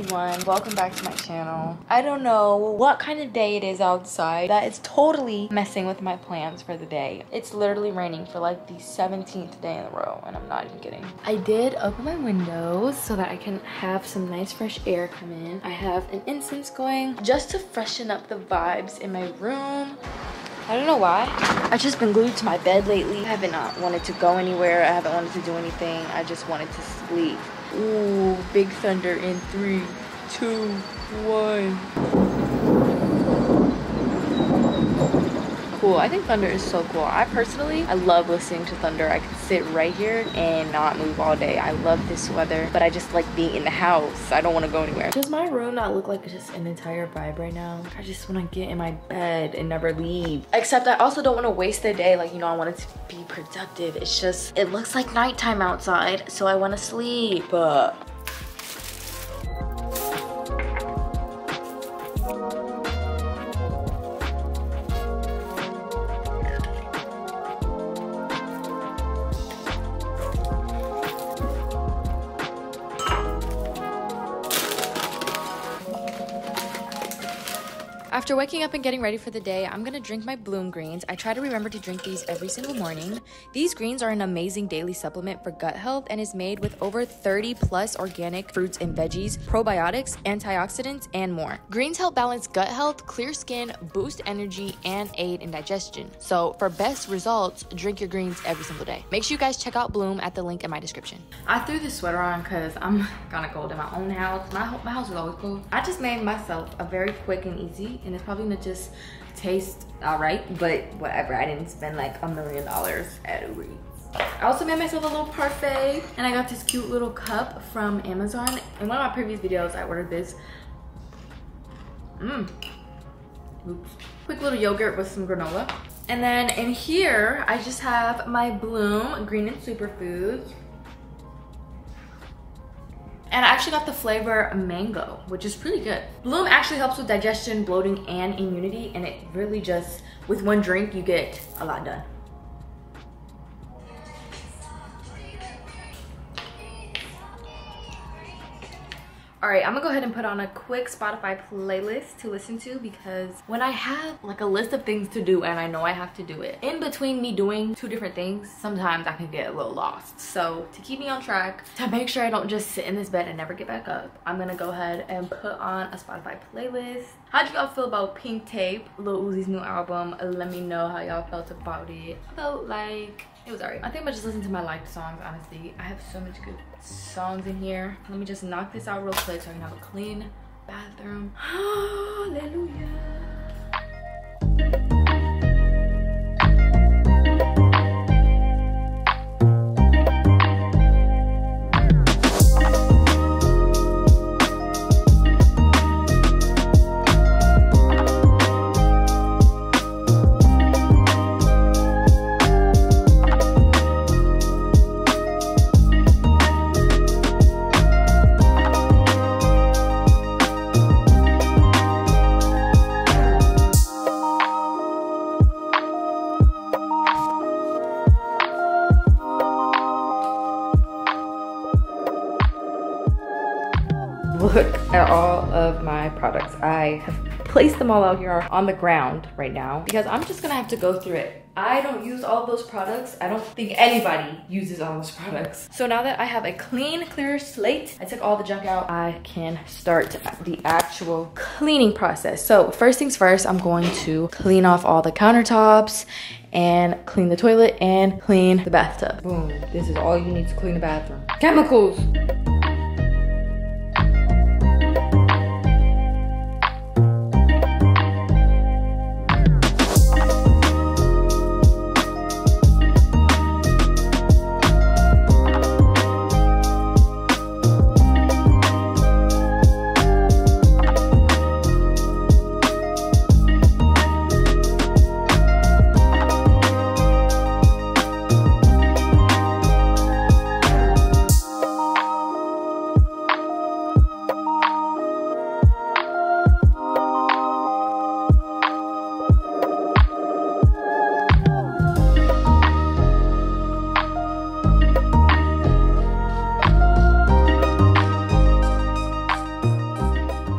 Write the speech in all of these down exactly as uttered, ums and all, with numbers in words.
everyone, welcome back to my channel. I don't know what kind of day it is outside. That is totally messing with my plans for the day. It's literally raining for like the seventeenth day in a row, and I'm not even kidding. I did open my windows so that I can have some nice fresh air come in. I have an incense going just to freshen up the vibes in my room. I don't know why. I've just been glued to my bed lately. I haven't not wanted to go anywhere. I haven't wanted to do anything. I just wanted to sleep. Ooh, big thunder in three, two, one. Cool, I think thunder is so cool. I personally, I love listening to thunder. I could sit right here and not move all day. I love this weather, but I just like being in the house. I don't want to go anywhere. Does my room not look like just an entire vibe right now? I just want to get in my bed and never leave. Except I also don't want to waste the day. Like, you know, I want it to be productive. It's just, it looks like nighttime outside, so I want to sleep. But after waking up and getting ready for the day, I'm gonna drink my Bloom greens. I try to remember to drink these every single morning. These greens are an amazing daily supplement for gut health and is made with over thirty plus organic fruits and veggies, probiotics, antioxidants, and more. Greens help balance gut health, clear skin, boost energy, and aid in digestion. So for best results, drink your greens every single day. Make sure you guys check out Bloom at the link in my description. I threw this sweater on because I'm kinda cold in my own house. My, my house is always cold. I just made myself a very quick and easy, and it's probably gonna just taste all right, but whatever. I didn't spend like a million dollars at Uber Eats. I also made myself a little parfait, and I got this cute little cup from Amazon. In one of my previous videos, I ordered this. Mmm. Quick little yogurt with some granola. And then in here, I just have my Bloom Green and Superfoods. And I actually got the flavor mango, which is pretty good. Bloom actually helps with digestion, bloating, and immunity, and it really just, with one drink, you get a lot done. All right, I'm gonna go ahead and put on a quick Spotify playlist to listen to, because when I have like a list of things to do and I know I have to do it, in between me doing two different things, sometimes I can get a little lost. So to keep me on track, to make sure I don't just sit in this bed and never get back up, I'm gonna go ahead and put on a Spotify playlist. How'd y'all feel about Pink Tape, Lil Uzi's new album? Let me know how y'all felt about it. I felt like it was alright. I think I'm just listening to my liked songs, honestly. I have so much good songs in here. Let me just knock this out real quick so I can have a clean bathroom. Hallelujah. Look at all of my products. I have placed them all out here on the ground right now because I'm just gonna have to go through it. I don't use all those products. I don't think anybody uses all those products. So now that I have a clean, clear slate, I took all the junk out, I can start the actual cleaning process. So first things first, I'm going to clean off all the countertops and clean the toilet and clean the bathtub. Boom, this is all you need to clean the bathroom. Chemicals.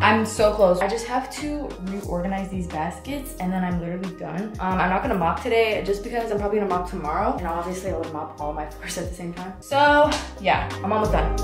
I'm so close. I just have to reorganize these baskets and then I'm literally done. Um, I'm not gonna mop today just because I'm probably gonna mop tomorrow. And obviously I would mop all my floors at the same time. So yeah, I'm almost done.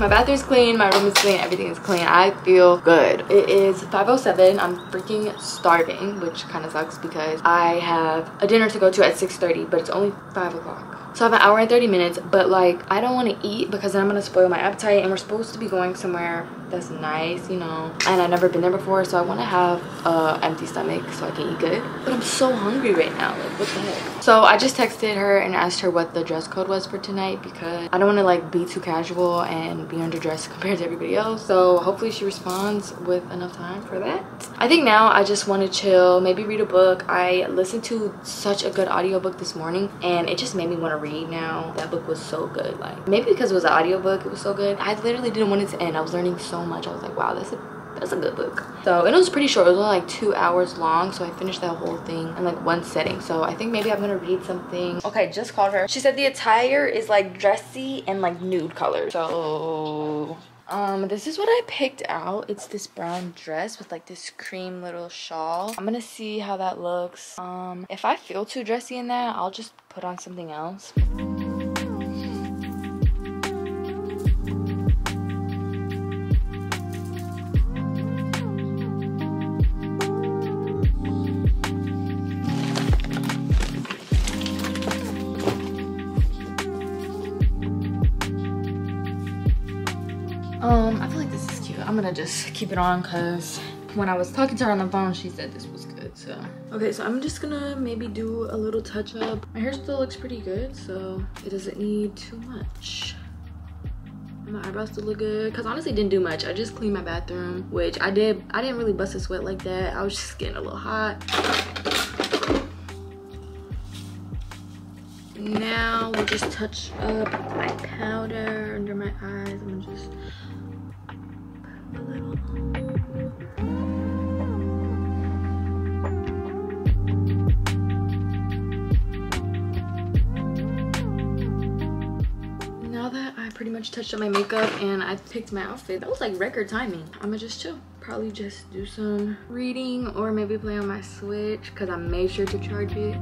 My bathroom's clean, my room is clean, everything is clean. I feel good. It is five oh seven. I'm freaking starving, which kind of sucks because I have a dinner to go to at six thirty, but it's only five o'clock. So I have an hour and thirty minutes, but like I don't want to eat because then I'm going to spoil my appetite, and we're supposed to be going somewhere that's nice, you know, and I've never been there before, so I want to have an empty stomach so I can eat good. But I'm so hungry right now. Like, what the heck? So I just texted her and asked her what the dress code was for tonight because I don't want to like be too casual and be underdressed compared to everybody else. So hopefully she responds with enough time for that. I think now I just want to chill, maybe read a book. I listened to such a good audiobook this morning and it just made me want to read now. That book was so good. Like, maybe because it was an audiobook, it was so good. I literally didn't want it to end. I was learning so much. I was like, wow, that's a that's a good book. So, and it was pretty short. It was only like two hours long, so I finished that whole thing in like one setting. So I think maybe I'm gonna read something. Okay, just called her. She said the attire is like dressy and like nude color. So um this is what I picked out. It's this brown dress with like this cream little shawl. I'm gonna see how that looks. Um if I feel too dressy in that, I'll just put on something else. Um, I feel like this is cute. I'm gonna just keep it on because when I was talking to her on the phone, she said this was good, so. Okay, so I'm just gonna maybe do a little touch up. My hair still looks pretty good, so it doesn't need too much. My eyebrows still look good because honestly didn't do much. I just cleaned my bathroom, which I did. I didn't really bust a sweat like that. I was just getting a little hot. Now we'll just touch up my powder under my eyes. I'm gonna just put a little on. Now that I pretty much touched up my makeup and I picked my outfit, that was like record timing. I'm gonna just chill. Probably just do some reading or maybe play on my Switch because I made sure to charge it.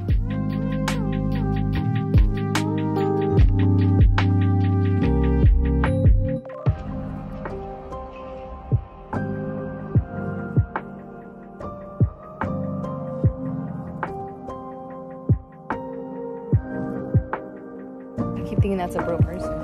Thinking that's a real person.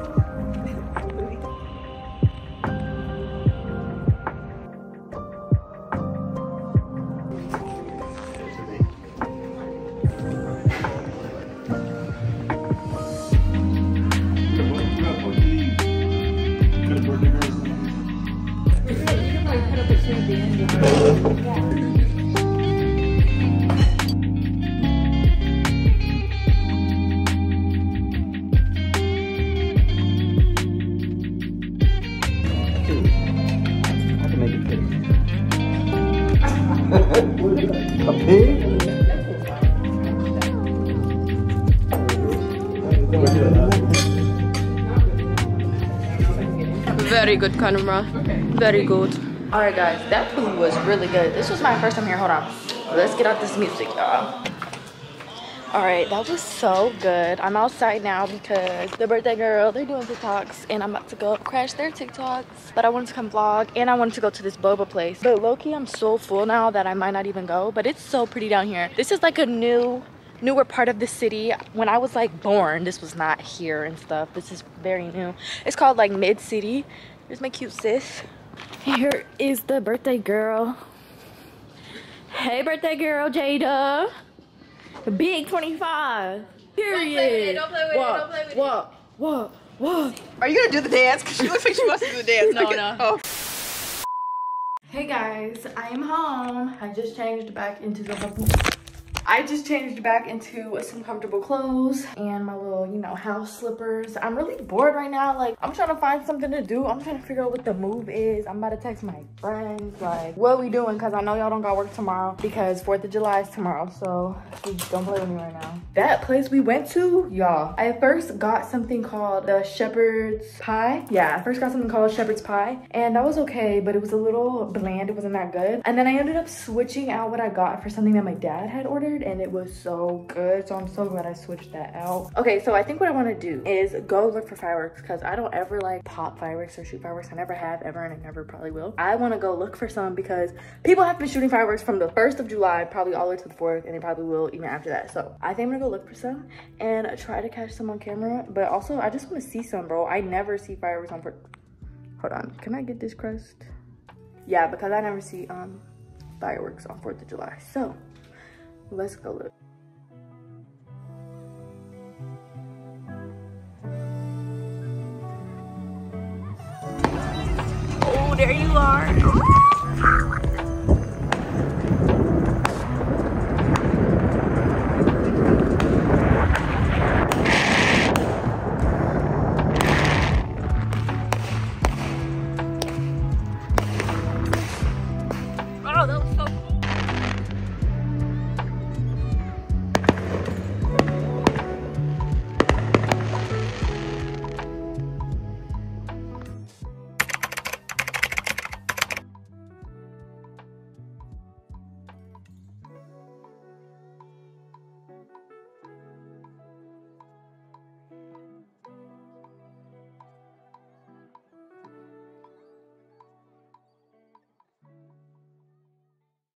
Very good camera. Very good. All right, guys, that food was really good. This was my first time here. Hold on. Let's get out this music, y'all. All right, that was so good. I'm outside now because the birthday girl, they're doing TikToks and I'm about to go crash their TikToks. But I wanted to come vlog and I wanted to go to this boba place. But low-key, I'm so full now that I might not even go, but it's so pretty down here. This is like a new, newer part of the city. When I was like born, this was not here and stuff. This is very new. It's called like Mid-City. Here's my cute sis. Here is the birthday girl. Hey, birthday girl, Jada. Big twenty-five. Period. Don't play with it. Don't play with it. Whoa, whoa, whoa. Are you gonna do the dance? Cause she looks like she wants to do the dance. No, no. Oh. Hey guys, I am home. I just changed back into the I just changed back into some comfortable clothes and my little, you know, house slippers. I'm really bored right now. Like, I'm trying to find something to do. I'm trying to figure out what the move is. I'm about to text my friends, like, what we doing? Because I know y'all don't got work tomorrow because fourth of July is tomorrow. So, don't play with me right now. That place we went to, y'all. I first got something called the Shepherd's Pie. Yeah, I first got something called Shepherd's Pie. And that was okay, but it was a little bland. It wasn't that good. And then I ended up switching out what I got for something that my dad had ordered. And it was so good, so I'm so glad I switched that out. Okay, so I think what I want to do is go look for fireworks because I don't ever like pop fireworks or shoot fireworks. I never have ever, and I never probably will. I want to go look for some because people have been shooting fireworks from the first of July probably all the way to the fourth, and they probably will even after that. So I think I'm gonna go look for some and try to catch some on camera, but also I just want to see some, bro. I never see fireworks on for hold on, can I get this crust? Yeah, because I never see um fireworks on fourth of July, so let's go look.